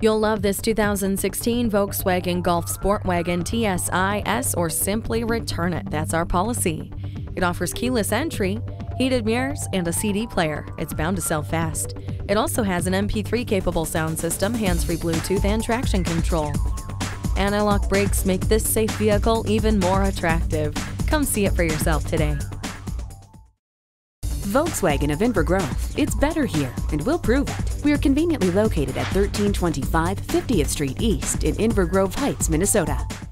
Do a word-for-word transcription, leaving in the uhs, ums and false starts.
You'll love this two thousand sixteen Volkswagen Golf SportWagen T S I S, or simply return it. That's our policy. It offers keyless entry, heated mirrors, and a C D player. It's bound to sell fast. It also has an M P three-capable sound system, hands-free Bluetooth, and traction control. Anti-lock brakes make this safe vehicle even more attractive. Come see it for yourself today. Volkswagen of Inver Grove. It's better here, and we'll prove it. We are conveniently located at thirteen twenty-five fiftieth Street East in Inver Grove Heights, Minnesota.